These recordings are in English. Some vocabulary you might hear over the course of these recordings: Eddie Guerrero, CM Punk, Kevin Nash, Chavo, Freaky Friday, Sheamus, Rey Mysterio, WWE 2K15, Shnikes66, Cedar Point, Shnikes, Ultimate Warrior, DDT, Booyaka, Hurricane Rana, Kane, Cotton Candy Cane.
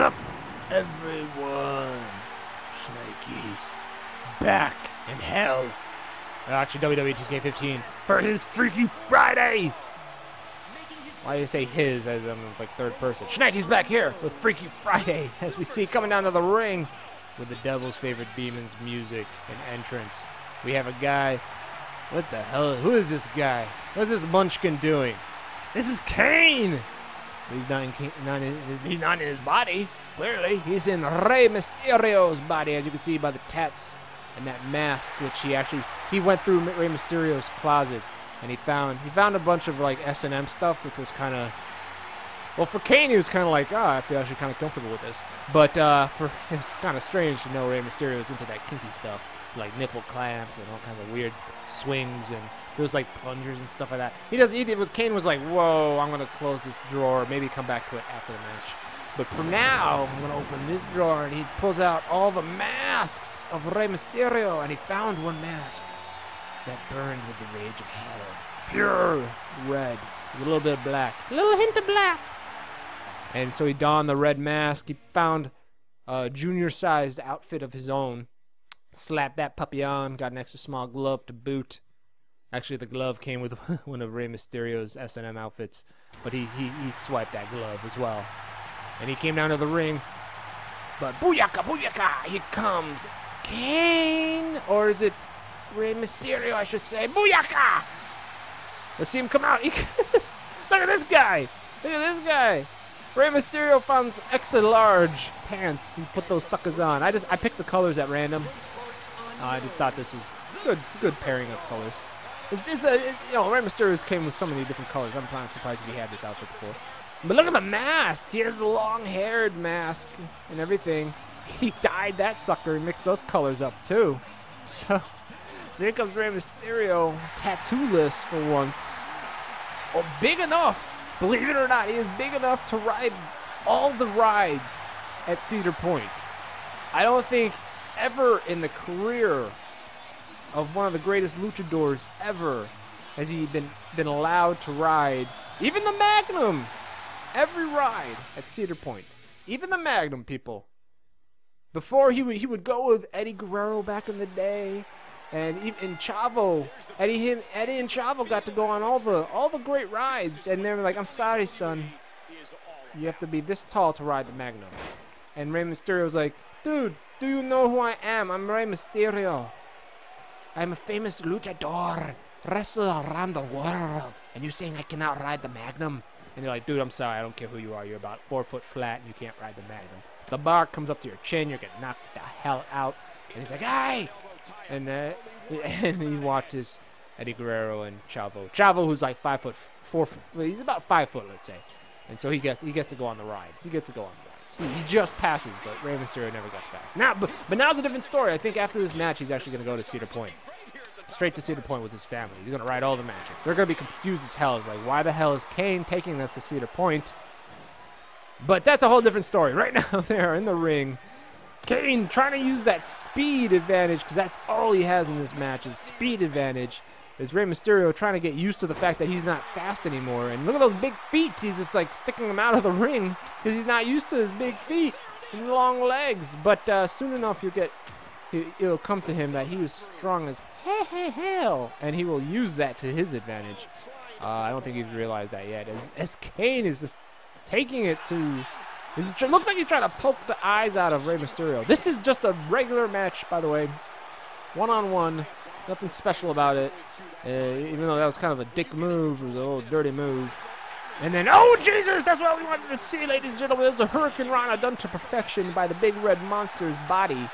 What's up, everyone? Shnikes back in hell. Actually, WWE 2K15 for his Freaky Friday. Why do you say his as I'm like third person? Shnikes back here with Freaky Friday as we see coming down to the ring with the devil's favorite demons music and entrance. We have a guy. What the hell? Who is this guy? What is this munchkin doing? This is Kane. He's not in his body. Clearly, he's in Rey Mysterio's body, as you can see by the tats and that mask, which he went through Rey Mysterio's closet and he found a bunch of like S&M stuff, which was kind of, well, for Kane he was kind of like, ah, oh, I feel actually kind of comfortable with this, but it was kind of strange to know Rey Mysterio's into that kinky stuff, like nipple clamps and all kinds of weird swings, and there was like plungers and stuff like that. Kane was like, whoa, I'm gonna close this drawer, maybe come back to it after the match. But for now, I'm gonna open this drawer, and he pulls out all the masks of Rey Mysterio, and he found one mask that burned with the rage of hell. Pure red, a little bit of black, a little hint of black. And so he donned the red mask. He found a junior-sized outfit of his own. Slapped that puppy on, got an extra small glove to boot. Actually, the glove came with one of Rey Mysterio's S&M outfits, but he swiped that glove as well. And he came down to the ring, but booyaka, booyaka, here comes Kane, or is it Rey Mysterio, I should say, booyaka! Let's see him come out. Look at this guy, look at this guy. Rey Mysterio found extra large pants and put those suckers on. I picked the colors at random. I just thought this was good pairing of colors. You know, Rey Mysterio's came with so many different colors. I'm kind of surprised if he had this outfit before. But look at the mask! He has the long-haired mask and everything. He dyed that sucker and mixed those colors up, too. So here comes Rey Mysterio, tattoo-less for once. Oh, big enough! Believe it or not, he is big enough to ride all the rides at Cedar Point. I don't think ever in the career of one of the greatest luchadors ever has he been allowed to ride even the Magnum! Every ride at Cedar Point, even the Magnum, people. Before he would go with Eddie Guerrero back in the day, and even Chavo. Eddie and Chavo got to go on all the great rides, and they were like, "I'm sorry, son, you have to be this tall to ride the Magnum." And Rey Mysterio was like, "Dude, do you know who I am? I'm Rey Mysterio. I'm a famous luchador, wrestler around the world, and you saying I cannot ride the Magnum?" And they're like, dude, I'm sorry, I don't care who you are. You're about 4 foot flat and you can't ride the Magnum. The bar comes up to your chin, you're getting knocked the hell out. And he's like, hey! And he watches Eddie Guerrero and Chavo. Chavo, who's like 5 foot 4 foot, well, he's about 5 foot, let's say. And so he gets to go on the rides. He just passes, but Rey Mysterio never got past. But now it's a different story. I think after this match, he's actually going to go to Cedar Point. Straight to Cedar Point with his family. He's going to ride all the matches. They're going to be confused as hell. It's like, why the hell is Kane taking us to Cedar Point? But that's a whole different story. Right now, they are in the ring. Kane trying to use that speed advantage, because that's all he has in this match is speed advantage. There's Rey Mysterio trying to get used to the fact that he's not fast anymore. And look at those big feet. He's just like sticking them out of the ring because he's not used to his big feet and long legs. But soon enough, you'll get... It'll come to him that he is strong as hell, and he will use that to his advantage. I don't think he's realized that yet. As Kane is just taking it to... It looks like he's trying to poke the eyes out of Rey Mysterio. This is just a regular match, by the way. One-on-one. Nothing special about it. Even though that was kind of a dick move. It was a little dirty move. And then, oh, Jesus, that's what we wanted to see, ladies and gentlemen. It was a Hurricane Rana done to perfection by the big red monster's body.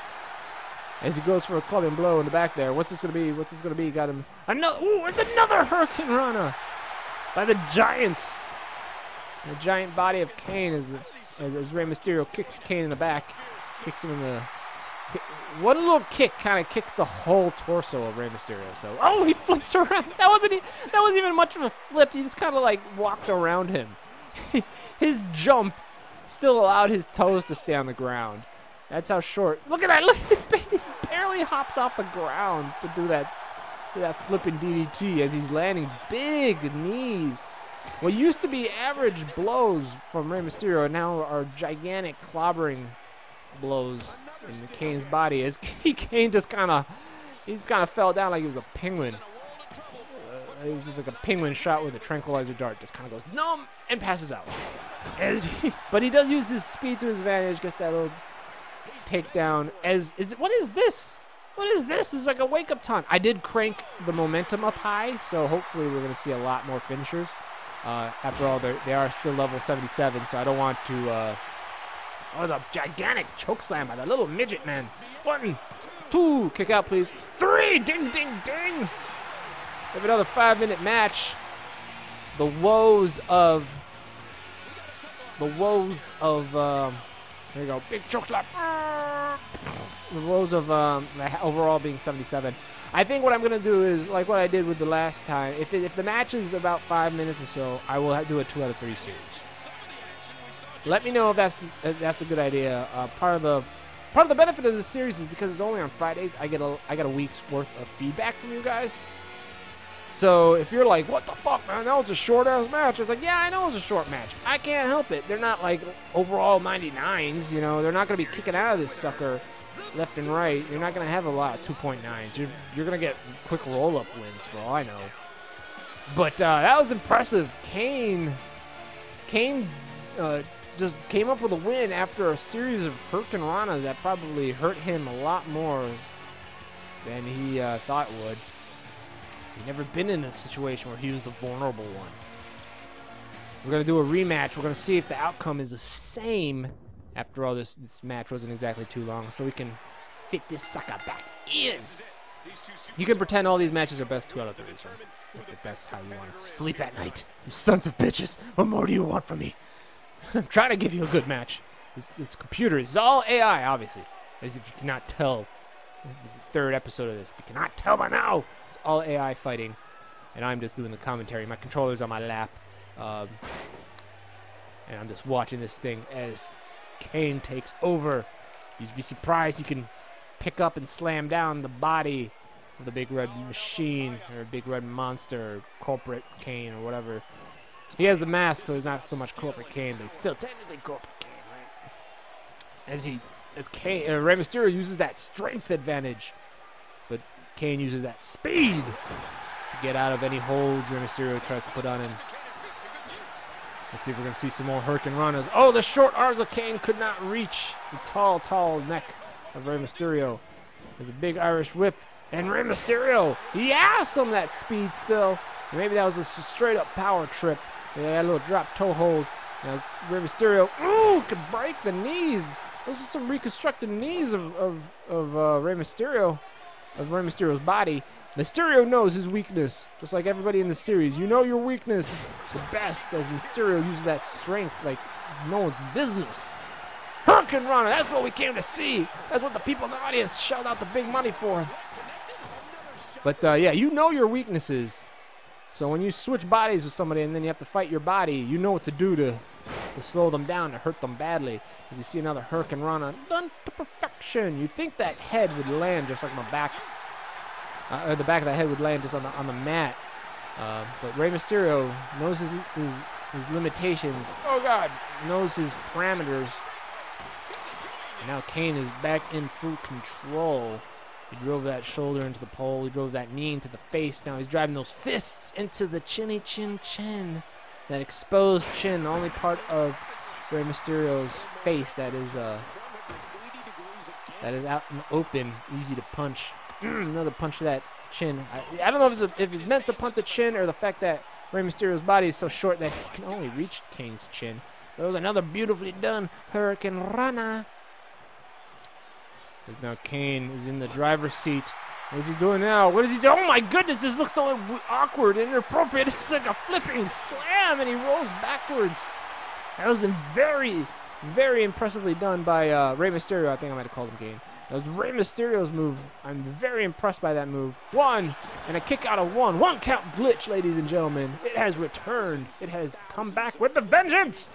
As he goes for a clubbing blow in the back there. What's this going to be? What's this going to be? Got him. Another, ooh, it's another Hurricane Rana by the giant. The giant body of Kane as Rey Mysterio kicks Kane in the back. Kicks him in the... One little kick kind of kicks the whole torso of Rey Mysterio. So, oh, he flips around. That wasn't even much of a flip. He just kind of like walked around him. His jump still allowed his toes to stay on the ground. That's how short. Look at that! Look, he barely hops off the ground to do that flipping DDT as he's landing big knees. What used to be average blows from Rey Mysterio now are gigantic clobbering blows in Kane's body. As Kane just kind of, he kind of fell down like he was a penguin. It was just like a penguin shot with a tranquilizer dart. Just kind of goes numb and passes out. But he does use his speed to his advantage. Gets that little takedown. What is this? What is this? This is like a wake-up taunt. I did crank the momentum up high, so hopefully we're going to see a lot more finishers. After all, they are still level 77, so I don't want to... oh, the gigantic chokeslam by the little midget man. 1, 2, kick out, please. 3, ding, ding, ding. We have another 5-minute match. The woes of there you go, big choke slap. The woes of overall being 77. I think what I'm gonna do is like what I did with the last time. If the match is about 5 minutes or so, I will do a 2 out of 3 series. Let me know if that's a good idea. Part of the benefit of this series is because it's only on Fridays. I get a week's worth of feedback from you guys. So if you're like, what the fuck, man, that was a short-ass match. It's like, yeah, I know it was a short match. I can't help it. They're not, like, overall 99s, you know. They're not going to be kicking out of this sucker left and right. You're not going to have a lot of 2.9s. You're going to get quick roll-up wins for all I know. But that was impressive. Kane just came up with a win after a series of Hurricane Rana that probably hurt him a lot more than he thought it would. He's never been in a situation where he was the vulnerable one. We're going to do a rematch. We're going to see if the outcome is the same. After all, this match wasn't exactly too long, so we can fit this sucker back in. You can pretend all these matches are best 2 out of 3. So if that's how you want to sleep at night. You sons of bitches. What more do you want from me? I'm trying to give you a good match. This computer is all AI, obviously. As if you cannot tell. This is the third episode of this. If you cannot tell by now. It's all AI fighting, and I'm just doing the commentary. My controller's on my lap, and I'm just watching this thing as Kane takes over. You'd be surprised he can pick up and slam down the body of the big red machine, or big red monster, or corporate Kane, or whatever. He has the mask, so he's not so much corporate Kane, but he's still technically corporate Kane, right? As Rey Mysterio uses that strength advantage. Kane uses that speed to get out of any holds Rey Mysterio tries to put on him. Let's see if we're going to see some more Hurricane Ranas. Oh, the short arms of Kane could not reach the tall, tall neck of Rey Mysterio. There's a big Irish whip. And Rey Mysterio, he has some of that speed still. Maybe that was just a straight-up power trip. That little drop toe hold. Now, Rey Mysterio, ooh, could break the knees. Those are some reconstructed knees of Rey Mysterio. Of Rey Mysterio's body. Mysterio knows his weakness, just like everybody in the series. You know your weakness the best, as Mysterio uses that strength like no one's business. Hurricane Rana, that's what we came to see. That's what the people in the audience shelled out the big money for. But yeah, you know your weaknesses. So when you switch bodies with somebody and then you have to fight your body, you know what to do to slow them down, to hurt them badly. If you see another Hurricane Rana, done to perfection. You'd think that head would land just like my back, or the back of the head would land just on the mat. But Rey Mysterio knows his limitations. Oh God, knows his parameters. And now Kane is back in full control. He drove that shoulder into the pole. He drove that knee into the face. Now he's driving those fists into the chinny chin chin. That exposed chin, the only part of Rey Mysterio's face that is out in the open, easy to punch. Another punch to that chin. I don't know if he's meant to punch the chin or the fact that Rey Mysterio's body is so short that he can only reach Kane's chin. There was another beautifully done Hurricane Rana. As now Kane is in the driver's seat. What is he doing now? What is he doing? Oh my goodness, this looks so awkward and inappropriate. It's like a flipping slam, and he rolls backwards. That was very, very impressively done by Rey Mysterio. I think I might have called him Kane. That was Rey Mysterio's move. I'm very impressed by that move. 1, and a kick out of 1. 1 count glitch, ladies and gentlemen. It has returned. It has come back with a vengeance.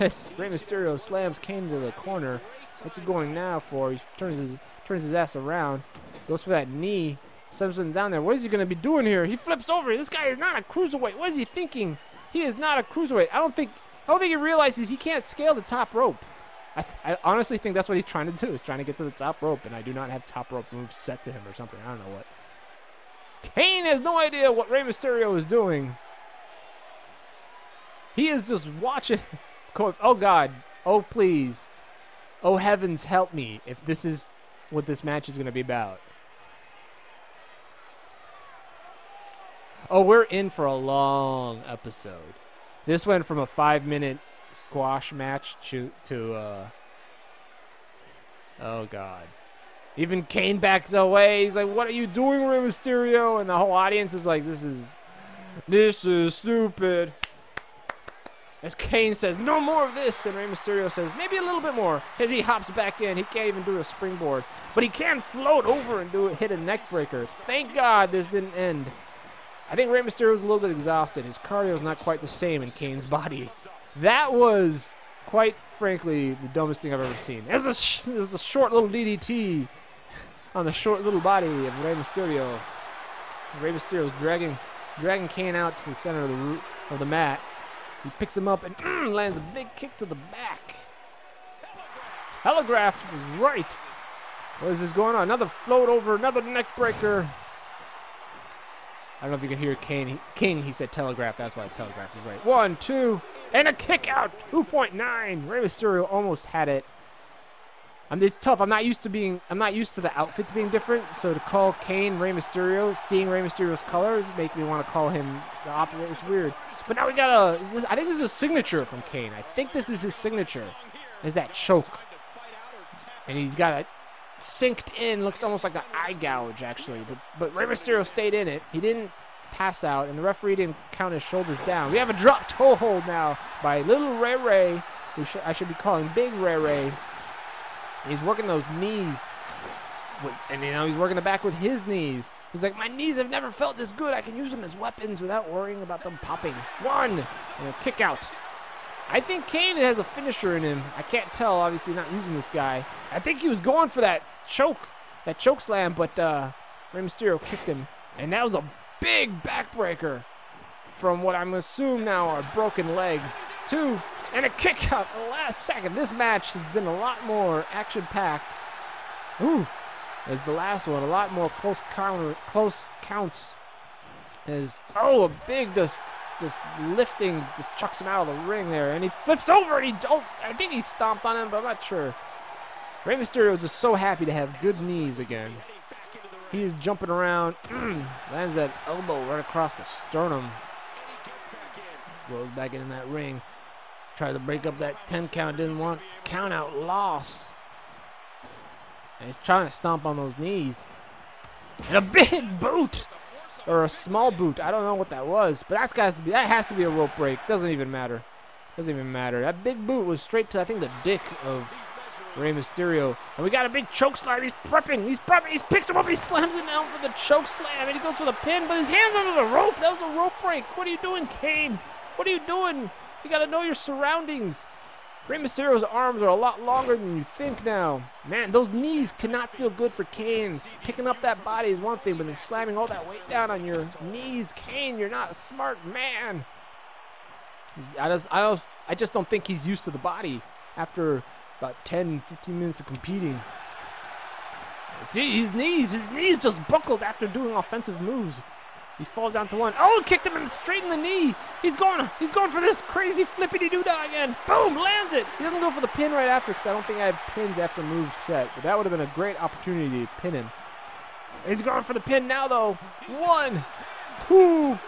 As Rey Mysterio slams Kane to the corner. What's he going now for? He turns his ass around. Goes for that knee. Simpson's down there. What is he going to be doing here? He flips over. This guy is not a cruiserweight. What is he thinking? He is not a cruiserweight. I don't think he realizes he can't scale the top rope. I honestly think that's what he's trying to do. He's trying to get to the top rope, and I do not have top rope moves set to him or something. I don't know what. Kane has no idea what Rey Mysterio is doing. He is just watching. Oh, God. Oh, please. Oh, heavens, help me if this is what this match is going to be about. Oh, we're in for a long episode. This went from a 5-minute squash match to oh, God. Even Kane backs away. He's like, what are you doing, Rey Mysterio? And the whole audience is like, this is stupid. As Kane says, no more of this. And Rey Mysterio says, maybe a little bit more. As he hops back in, he can't even do a springboard. But he can float over and hit a neck breaker. Thank God this didn't end. I think Rey Mysterio was a little bit exhausted. His cardio is not quite the same in Kane's body. That was, quite frankly, the dumbest thing I've ever seen. It was a short little DDT on the short little body of Rey Mysterio. Rey Mysterio's dragging Kane out to the center of the mat. He picks him up and lands a big kick to the back. Telegraphed right. What is this going on? Another float over, another neck breaker. I don't know if you can hear Kane. He said telegraph. That's why it's telegraph. He's right. 1, 2, and a kick out. 2.9. Rey Mysterio almost had it. It's tough. I'm not used to the outfits being different. So to call Kane Rey Mysterio, seeing Rey Mysterio's colors make me want to call him the opposite. It's weird. But now we got a. I think this is a signature from Kane. I think this is his signature. Is that choke? And he's got it synced in. Looks almost like an eye gouge, actually. But Rey Mysterio stayed in it. He didn't pass out, and the referee didn't count his shoulders down. We have a drop toe hold now by Little Ray Ray, who I should be calling Big Ray Ray. He's working those knees, and he's working the back with his knees. He's like, my knees have never felt this good. I can use them as weapons without worrying about them popping. 1, and a kick out. I think Kane has a finisher in him. I can't tell, obviously, not using this guy. I think he was going for that choke slam, but Rey Mysterio kicked him. And that was a big backbreaker from what I'm assuming now are broken legs. 2, and a kick out at the last second. This match has been a lot more action-packed. Ooh. As the last one, a lot more close counts. Oh, a big just lifting, just chucks him out of the ring there, and he flips over, and I think he stomped on him, but I'm not sure. Rey Mysterio is just so happy to have good knees again. He is jumping around, lands that elbow right across the sternum. Rolls back in that ring, tries to break up that 10-count, didn't want count-out loss. And he's trying to stomp on those knees. And a big boot! Or a small boot. I don't know what that was. But that has to be a rope break. Doesn't even matter. Doesn't even matter. That big boot was straight to, I think, the dick of Rey Mysterio. And we got a big choke slam. He's prepping. He picks him up. He slams him down for the choke slam. And he goes for the pin. But his hand's under the rope. That was a rope break. What are you doing, Kane? What are you doing? You got to know your surroundings. Rey Mysterio's arms are a lot longer than you think now. Man, those knees cannot feel good for Kane. Picking up that body is one thing, but then slamming all that weight down on your knees. Kane, you're not a smart man. I just don't think he's used to the body after about 10, 15 minutes of competing. See, his knees just buckled after doing offensive moves. He falls down to 1. Oh, kicked him straight in the knee. He's going for this crazy flippity-doo-dah again. Boom, lands it. He doesn't go for the pin right after because I don't think I have pins after moves set. But that would have been a great opportunity to pin him. He's going for the pin now, though. 1, 2,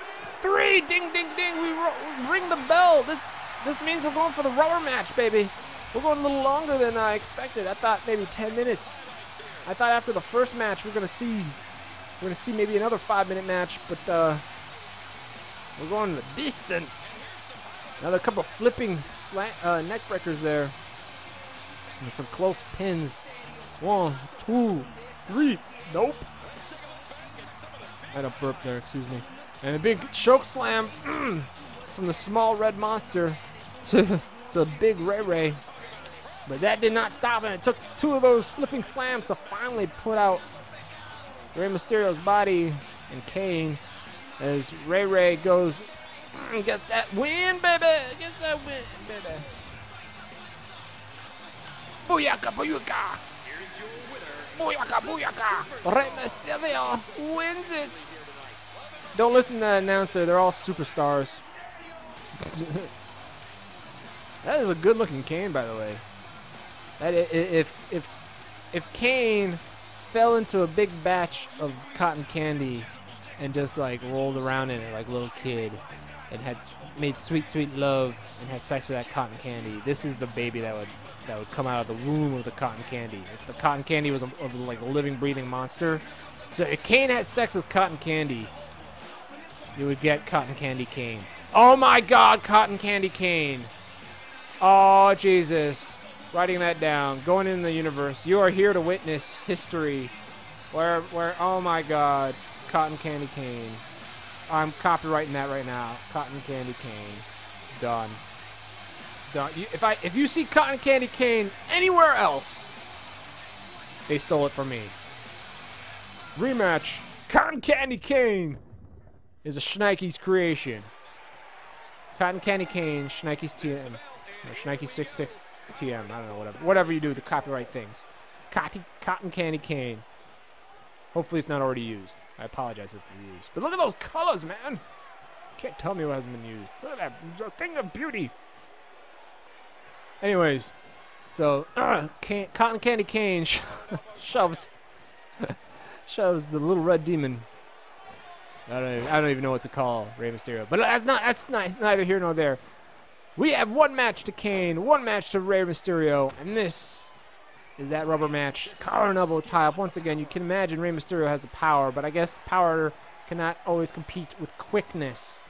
3. Ding, ding, ding. We ring the bell. This means we're going for the rubber match, baby. We're going a little longer than I expected. I thought maybe 10 minutes. I thought after the first match we're going to see maybe another 5-minute match, but we're going the distance. Another couple of flipping neck breakers there. And some close pins. 1, 2, 3. Nope. I had a burp there, excuse me. And a big choke slam from the small red monster to Big Ray Ray. But that did not stop, and it took 2 of those flipping slams to finally put out Rey Mysterio's body and Kane as Ray Ray goes Get that win, baby. Get that win, baby. Booyaka, booyaka. Here's your winner. Booyaka, booyaka. Rey Mysterio wins it. Don't listen to that announcer. They're all superstars. That is a good-looking Kane, by the way. That if Kane fell into a big batch of cotton candy and just like rolled around in it like a little kid and had made sweet, sweet love and had sex with that cotton candy, this is the baby that would come out of the womb of the cotton candy. If the cotton candy was like a living, breathing monster, so if Kane had sex with cotton candy, you would get Cotton Candy Cane. Oh my God, Cotton Candy Cane. Oh, Jesus. Writing that down. Going in the universe. You are here to witness history. Where oh my God. Cotton Candy Cane. I'm copyrighting that right now. Cotton Candy Cane. Done. Done. If you see Cotton Candy Cane anywhere else, they stole it from me. Rematch. Cotton Candy Cane is a Shnikes creation. Cotton Candy Cane, Shnikes TM. Shnikes66 TM, I don't know, whatever. Whatever you do, the copyright things. Cotton Candy Cane. Hopefully it's not already used. I apologize if it's used. But look at those colors, man! Can't tell me what hasn't been used. Look at that, it's a thing of beauty. Anyways, so Cotton Candy Cane shoves the little red demon. I don't even know what to call Rey Mysterio, but that's neither here nor there. We have one match to Kane, one match to Rey Mysterio, and this is that rubber match. Collar and elbow tie-up. Once again, you can imagine Rey Mysterio has the power, but I guess power cannot always compete with quickness,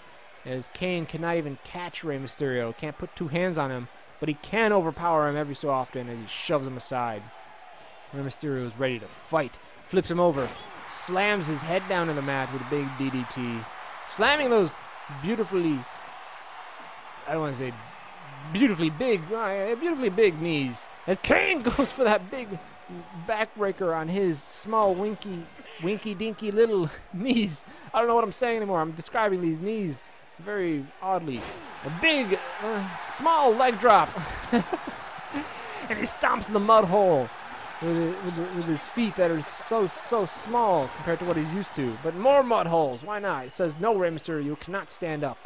as Kane cannot even catch Rey Mysterio. Can't put two hands on him, but he can overpower him every so often, and he shoves him aside. Rey Mysterio is ready to fight. Flips him over. Slams his head down in the mat with a big DDT. Slamming those beautifully, I don't want to say beautifully big knees. As Kane goes for that big backbreaker on his small winky dinky little knees. I don't know what I'm saying anymore. I'm describing these knees very oddly. A big, small leg drop. And he stomps the mud hole with his feet that are so small compared to what he's used to. But more mud holes, why not? It says no, Rey Mysterio, you cannot stand up.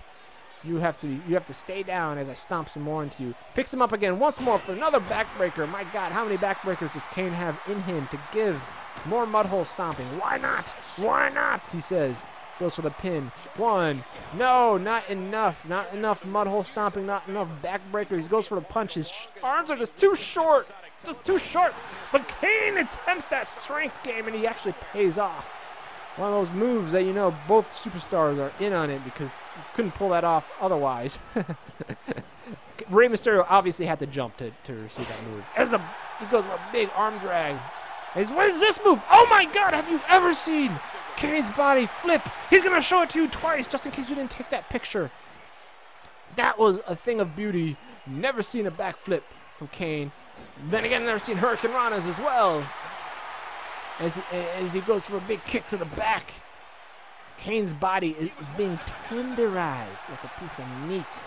You have to stay down as I stomp some more into you. Picks him up again once more for another backbreaker. My God, how many backbreakers does Kane have in him to give? More mud hole stomping. Why not? Why not? He says. Goes for the pin. One. No, not enough. Not enough mud hole stomping. Not enough backbreakers. He goes for the punch. His arms are just too short. Just too short. But Kane attempts that strength game, and he actually pays off. One of those moves that, you know, both superstars are in on it because you couldn't pull that off otherwise. Rey Mysterio obviously had to jump to receive that move. He goes for a big arm drag. What is this move? Oh my God, have you ever seen Kane's body flip? He's going to show it to you twice just in case you didn't take that picture. That was a thing of beauty. Never seen a backflip from Kane. Then again, never seen Hurricane Rana's as well. As he goes for a big kick to the back, Kane's body is being tenderized like a piece of meat.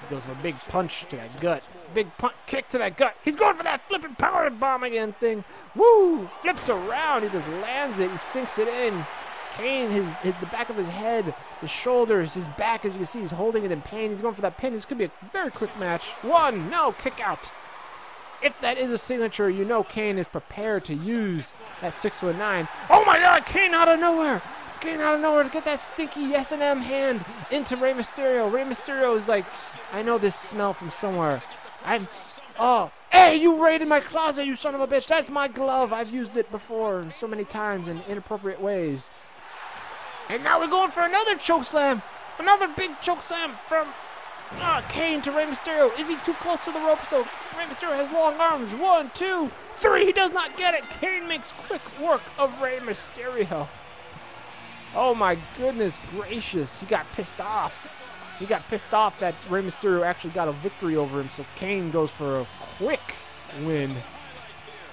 He goes for a big punch to that gut. Big punch, kick to that gut. He's going for that flipping power bomb again thing. Woo! Flips around. He just lands it. He sinks it in. Kane, the back of his head, his shoulders, his back, as you can see, he's holding it in pain. He's going for that pin. This could be a very quick match. One, no, kick out. If that is a signature, you know Kane is prepared to use that 619. Oh my God, Kane out of nowhere! Kane out of nowhere to get that stinky S&M hand into Rey Mysterio. Rey Mysterio is like, I know this smell from somewhere. Hey, you raided my closet, you son of a bitch! That's my glove! I've used it before so many times in inappropriate ways. And now we're going for another chokeslam! Another big chokeslam from... Kane to Rey Mysterio. Is he too close to the ropes though? Rey Mysterio has long arms. 1, 2, 3. He does not get it. Kane makes quick work of Rey Mysterio. Oh my goodness gracious. He got pissed off. He got pissed off that Rey Mysterio actually got a victory over him. So Kane goes for a quick win.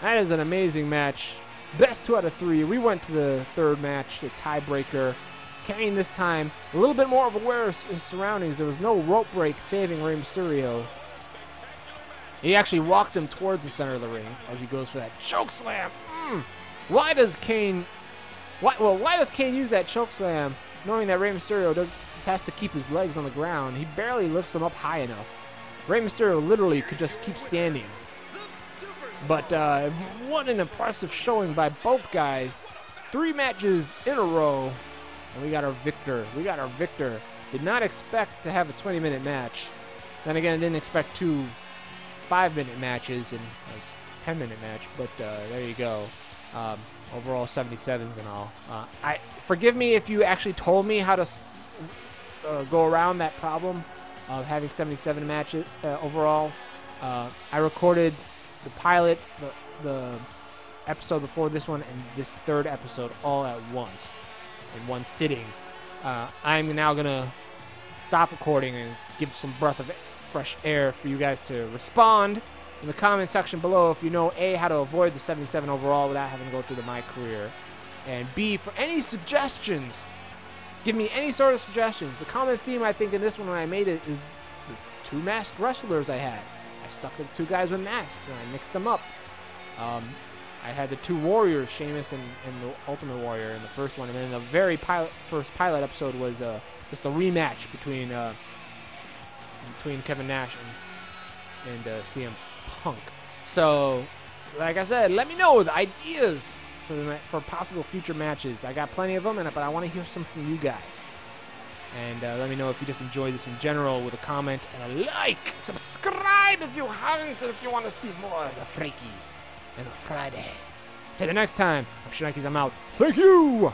That is an amazing match. Best 2 out of 3. We went to the third match, the tiebreaker. Kane this time a little bit more of aware of his surroundings. There was no rope break saving Rey Mysterio. He actually walked him towards the center of the ring as he goes for that choke slam. Why does Kane use that choke slam knowing that Rey Mysterio just has to keep his legs on the ground? He barely lifts them up high enough. Rey Mysterio literally could just keep standing. But what an impressive showing by both guys. 3 matches in a row, and we got our victor. We got our victor. Did not expect to have a 20-minute match. Then again, didn't expect 2 5-minute matches and a 10-minute match, but there you go. Overall 77s and all. I forgive me if you actually told me how to go around that problem of having 77 matches overalls. I recorded the pilot, the episode before this one, and this 3rd episode all at once in one sitting. I'm now gonna stop recording and give some breath of fresh air for you guys to respond in the comment section below if you know A, how to avoid the 77 overall without having to go through the My Career, and B, for any suggestions. Give me any sort of suggestions. The common theme I think in this one when I made it is the 2 masked wrestlers I had. I stuck with 2 guys with masks and I mixed them up. I had the 2 warriors, Sheamus and the Ultimate Warrior in the 1st one, and then the very first pilot episode was just the rematch between Kevin Nash and CM Punk. So, like I said, let me know the ideas for possible future matches. I got plenty of them, but I want to hear some from you guys. And let me know if you just enjoyed this in general with a comment and a like. Subscribe if you haven't, and if you want to see more of the Freaky and the Friday. Till the next time, I'm Shnikes, I'm out. Thank you!